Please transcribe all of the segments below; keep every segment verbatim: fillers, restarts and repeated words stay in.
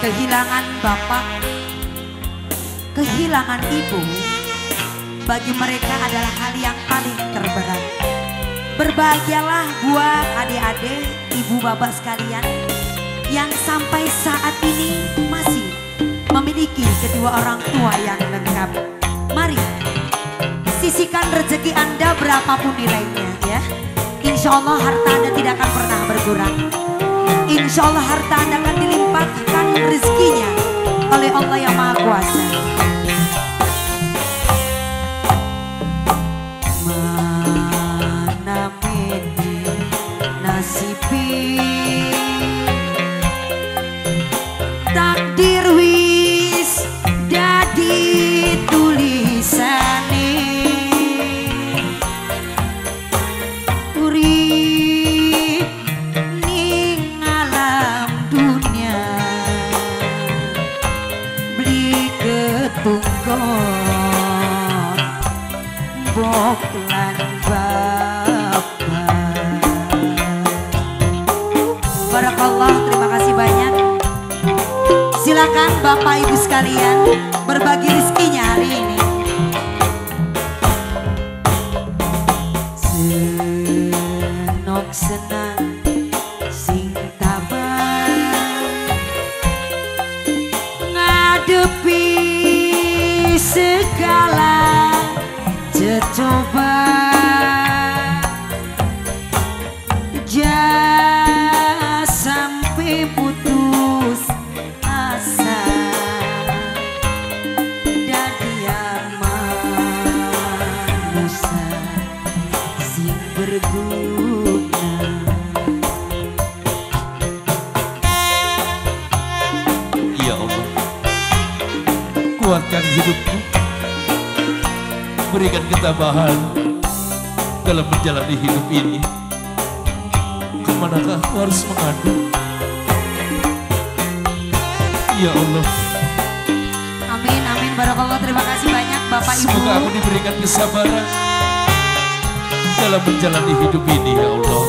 kehilangan bapak, kehilangan ibu, bagi mereka adalah hal yang paling terberat. Berbahagialah buat adik-adik, ibu bapak sekalian, yang sampai saat ini masih memiliki kedua orang tua yang lengkap. Mari sisihkan rezeki Anda berapapun nilainya, ya. Insya Allah harta Anda tidak akan pernah berkurang. Insya Allah harta Anda akan dilimpahkan rezekinya oleh Allah yang Maha Kuasa. Mana meni nasibi, takdir wis jadi tulisan. Silakan Bapak Ibu sekalian berbagi rezekinya hari ini. Senok senang sing tabar ngadepi segala coba. Kuatkan hidupku, berikan ketabahan dalam menjalani hidup ini. Kemanakah aku harus mengadu? Ya Allah. Amin, amin, barakallah. Terima kasih banyak Bapak Ibu. Semoga aku diberikan kesabaran dalam menjalani hidup ini, ya Allah.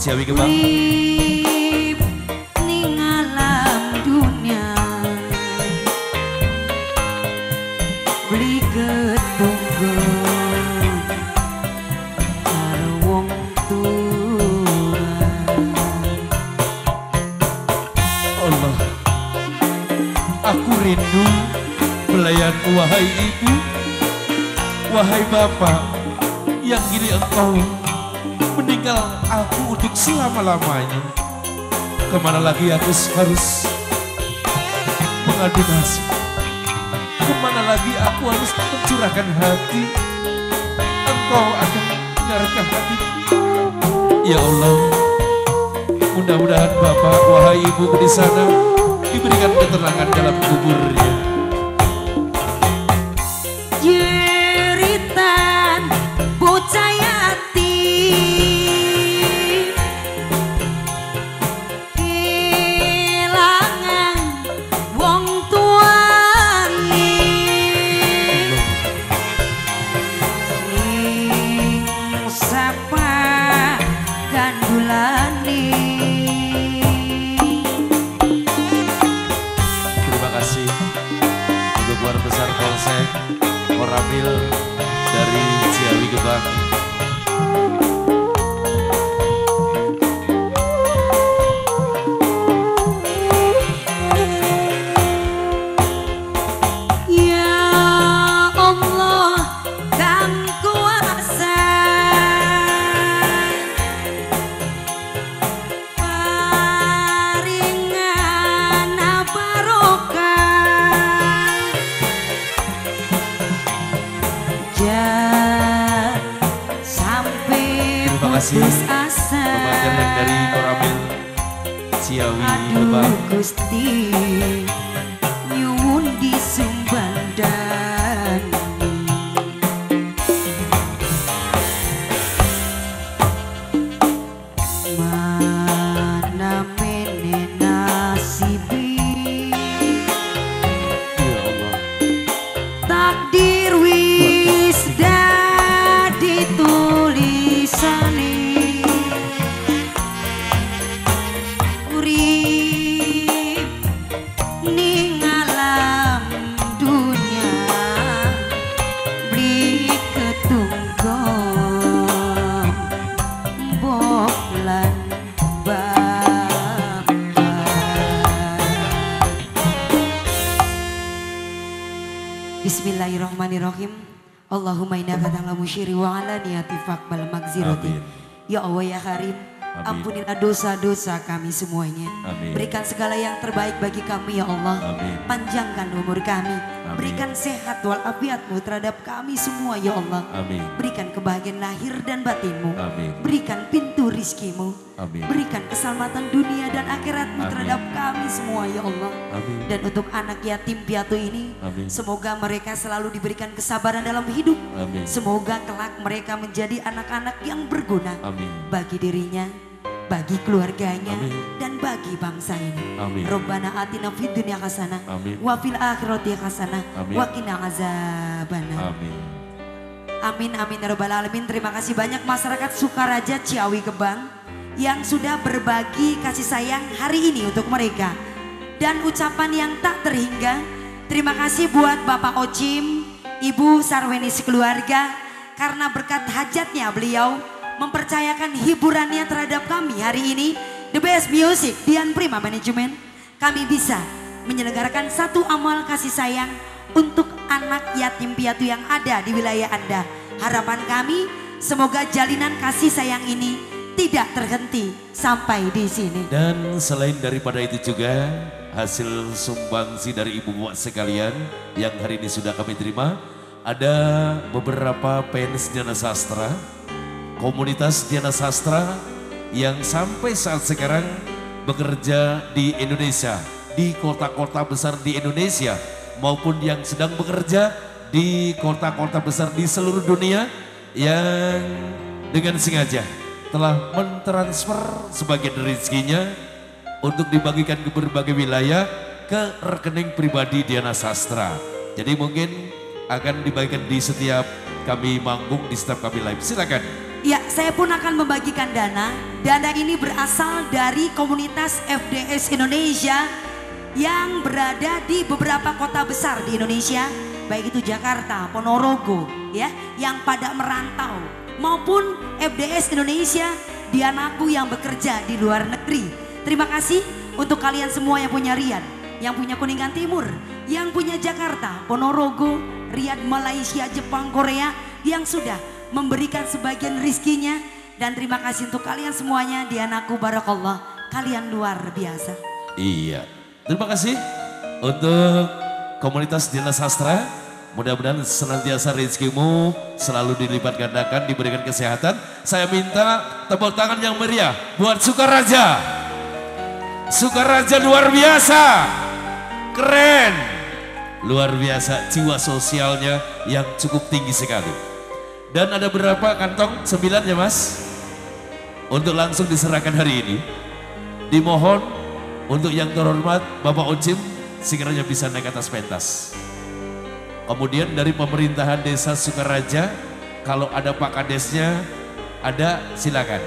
Ciawi Gebang ningalam dunia beli ketunggu karo wong tua. Allah, aku rindu belayanmu wahai ibu, wahai bapak, yang kini engkau meninggal aku untuk selama-lamanya. Kemana lagi aku harus mengadu nasib? Kemana lagi aku harus mencurahkan hati? Engkau akan mengarahkan hati. Ya Allah, mudah-mudahan Bapak, wahai Ibu di sana, diberikan ketenangan dalam kuburnya. Jeritan bocah yatim, kehilangan wong tuane, ning sapa gandulane. Terima kasih untuk keluarga besar Polsek Koramil dari Ciawi Gebang. Ya Allah, dan kuasa paringan barokah. Terima kasih pembacaan dari Koramil Ciawi Gebang. Gusti nyuwun disumbandan. Mana mene nasibi, ya Allah, takdir wis dadi tulisane. Bismillahirrahmanirrahim. Allahumma inna fatahla musyiri wa ala niyati faqbal magzirati. Ya Allah ya Karim, ampunilah dosa-dosa kami semuanya. Amin. Berikan segala yang terbaik bagi kami ya Allah. Amin. Panjangkan umur kami. Amin. Berikan sehat walafiatmu terhadap kami semua ya Allah. Amin. Berikan kebahagiaan lahir dan batinmu. Amin. Berikan pintu rizkimu. Amin. Berikan keselamatan dunia dan akhiratmu. Amin. Terhadap kami semua ya Allah. Amin. Dan untuk anak yatim piatu ini, amin, semoga mereka selalu diberikan kesabaran dalam hidup. Amin. Semoga kelak mereka menjadi anak-anak yang berguna. Amin. Bagi dirinya, bagi keluarganya, amin, dan bagi bangsa ini. Amin. Rabbana atina fid dunya hasanah wa fil akhirati hasanah wa qina azabannar. Amin. Amin amin ya rabbal alamin. Terima kasih banyak masyarakat Sukaraja Ciawi Gebang yang sudah berbagi kasih sayang hari ini untuk mereka. Dan ucapan yang tak terhingga, terima kasih buat Bapak Ocim, Ibu Sarweni sekeluarga, karena berkat hajatnya beliau mempercayakan hiburannya terhadap kami hari ini. The Best Music Dian Prima Management, kami bisa menyelenggarakan satu amal kasih sayang untuk anak yatim piatu yang ada di wilayah Anda. Harapan kami semoga jalinan kasih sayang ini tidak terhenti sampai di sini. Dan selain daripada itu juga hasil sumbangsi dari ibu-ibu sekalian yang hari ini sudah kami terima, ada beberapa fans Diana Sastra, komunitas Diana Sastra yang sampai saat sekarang bekerja di Indonesia, di kota-kota besar di Indonesia, maupun yang sedang bekerja di kota-kota besar di seluruh dunia, yang dengan sengaja telah mentransfer sebagian rezekinya untuk dibagikan ke berbagai wilayah ke rekening pribadi Diana Sastra. Jadi mungkin akan dibagikan di setiap kami manggung, di setiap kami live. Silakan. Ya, saya pun akan membagikan dana. Dana ini berasal dari komunitas F D S Indonesia yang berada di beberapa kota besar di Indonesia, baik itu Jakarta, Ponorogo, ya, yang pada merantau, maupun F D S Indonesia Dianaku yang bekerja di luar negeri. Terima kasih untuk kalian semua yang punya Rian, yang punya Kuningan Timur, yang punya Jakarta, Ponorogo, Riyadh, Malaysia, Jepang, Korea, yang sudah memberikan sebagian rizkinya. Dan terima kasih untuk kalian semuanya. Dianaku barakallah, kalian luar biasa. Iya, terima kasih untuk komunitas Diana Sastra. Mudah-mudahan senantiasa rezekimu selalu dilipat gandakan, diberikan kesehatan. Saya minta tepuk tangan yang meriah buat Sukaraja. Sukaraja luar biasa, keren, luar biasa jiwa sosialnya yang cukup tinggi sekali. Dan ada berapa kantong? Sembilan ya mas? Untuk langsung diserahkan hari ini. Dimohon untuk yang terhormat Bapak Ocim sekiranya bisa naik atas pentas. Kemudian dari pemerintahan desa Sukaraja, kalau ada Pak Kadesnya ada silakan.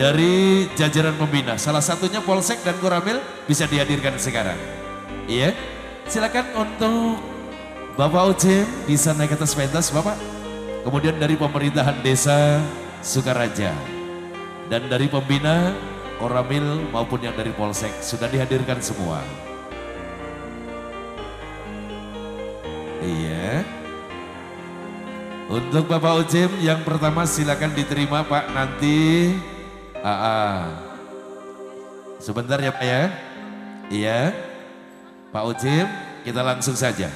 Dari jajaran pembina, salah satunya Polsek dan Koramil bisa dihadirkan sekarang. Iya, silakan untuk Bapak Ocim bisa naik atas pentas Bapak. Kemudian dari pemerintahan desa Sukaraja dan dari pembina Koramil maupun yang dari Polsek sudah dihadirkan semua. Iya. Untuk Bapak Ocim yang pertama silakan diterima Pak nanti. Aa. Sebentar ya Pak ya. Iya. Pak Ocim kita langsung saja.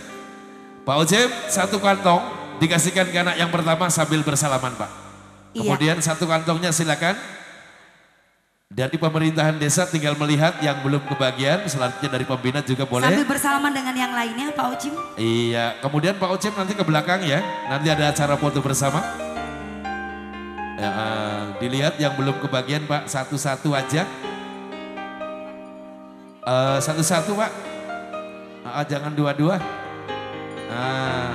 Pak Ocim satu kantong dikasihkan ke anak yang pertama sambil bersalaman Pak. Kemudian iya. Satu kantongnya silakan. Dari pemerintahan desa tinggal melihat yang belum kebagian, selanjutnya dari pembina juga boleh. Sambil bersalaman dengan yang lainnya Pak Ocim. Iya, kemudian Pak Ocim nanti ke belakang ya, nanti ada acara foto bersama. Ya, uh, dilihat yang belum kebagian Pak, satu-satu aja. Uh, satu-satu Pak, uh, jangan dua-dua. Uh,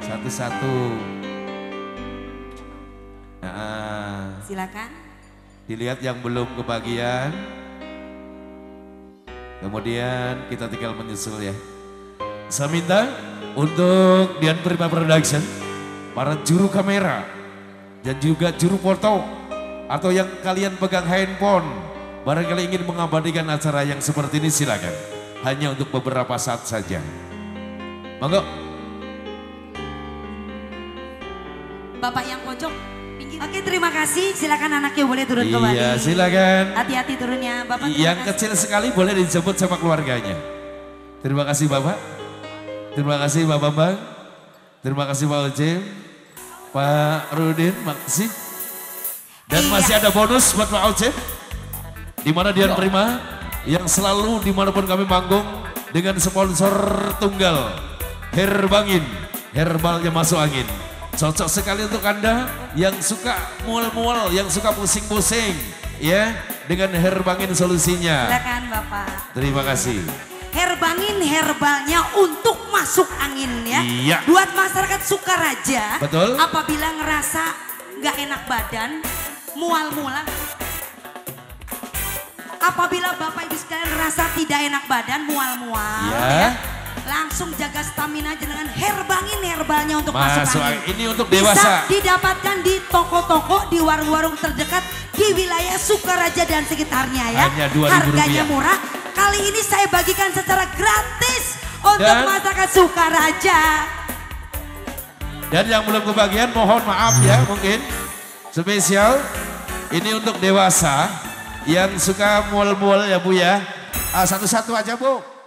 satu-satu. Uh, Silakan. Dilihat yang belum kebagian, kemudian kita tinggal menyusul ya. Saya minta untuk Dian Prima Production, para juru kamera dan juga juru foto atau yang kalian pegang handphone, barangkali ingin mengabadikan acara yang seperti ini silakan. Hanya untuk beberapa saat saja. Monggo. Bapak yang pojok. Oke terima kasih, silakan anaknya boleh turun iya, kembali. Iya silakan. Hati-hati turunnya Bapak. Yang kasih. Kecil sekali boleh dijemput sama keluarganya. Terima kasih Bapak. Terima kasih Bapak Bang. Terima kasih Pak Ocim. Pak Rudin makasih. Dan iya. Masih ada bonus buat Pak Ocim. Dimana Dian Prima yang selalu dimanapun kami manggung dengan sponsor tunggal Herbangin. Herbalnya masuk angin. Cocok sekali untuk Anda yang suka mual-mual, yang suka pusing-pusing. Ya, dengan Herbangin solusinya. Silakan Bapak. Terima kasih. Herbangin herbalnya untuk masuk angin ya. Iya. Buat masyarakat Sukaraja. Betul. Apabila ngerasa nggak enak badan, mual-mual. Apabila Bapak Ibu sekalian ngerasa tidak enak badan, mual-mual. Iya. Ya. Langsung jaga stamina aja dengan Herbangin herbalnya untuk masuk angin. Ini untuk dewasa. Bisa didapatkan di toko-toko, di warung-warung terdekat di wilayah Sukaraja dan sekitarnya ya. Hanya harganya rupiah. Murah. Kali ini saya bagikan secara gratis untuk dan, masyarakat Sukaraja. Dan yang belum kebagian mohon maaf ya mungkin spesial. Ini untuk dewasa yang suka mual-mual ya Bu ya. Satu-satu aja Bu.